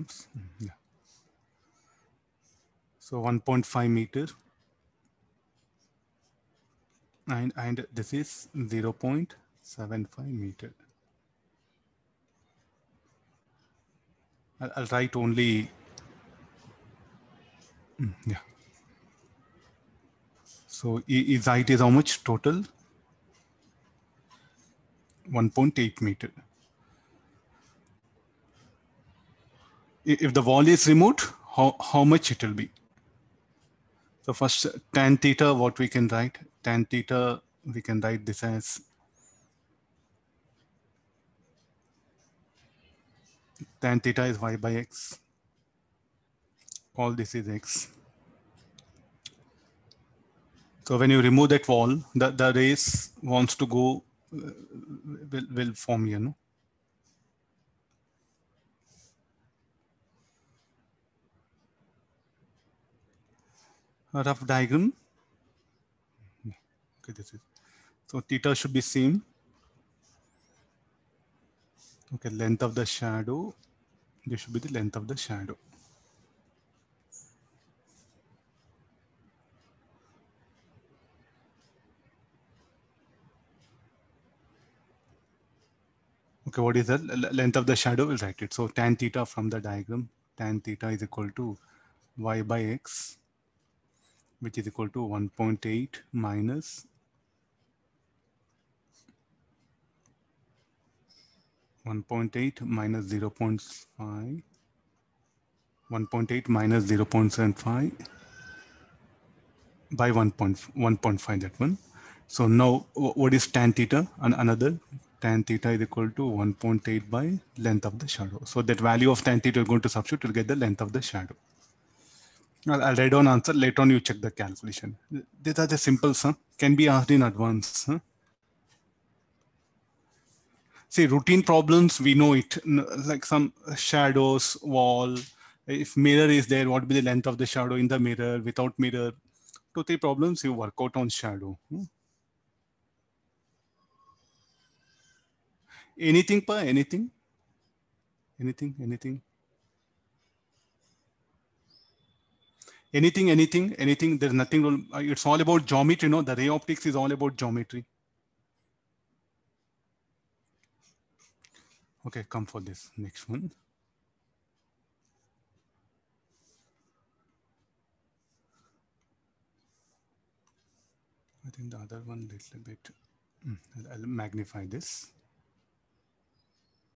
Oops. Yeah. So 1.5 meter. And this is 0.75 meter. I'll write only, yeah. So its height is how much total? 1.8 meter. If the wall is removed, how much it will be? So first tan theta, what we can write? Tan theta, we can write this as tan theta is y by x. All this is x. So when you remove that wall, the rays wants to go, will form, you know. A rough diagram. Okay, this is, so theta should be same. Okay, length of the shadow. This should be the length of the shadow. Okay, what is the length of the shadow? We'll write it. So tan theta from the diagram, tan theta is equal to y by x, which is equal to 1.8 minus 1.8 minus 0.5, 1.8 minus 0.75 by 1.5, that one. So now what is tan theta? And another tan theta is equal to 1.8 by length of the shadow. So that value of tan theta you're going to substitute, you'll get the length of the shadow. I'll write down answer. Later on, you check the calculation. These are the simple sum. Can be asked in advance. Huh? See, routine problems, we know it. Like some shadows, wall. If mirror is there, what would be the length of the shadow in the mirror, without mirror? 2-3 problems, you work out on shadow. Huh? Anything, pa? Anything? Anything? Anything? Anything, anything, anything, there's nothing. It's all about geometry, you know, the ray optics is all about geometry. Okay, come for this next one. I think the other one little bit, I'll magnify this.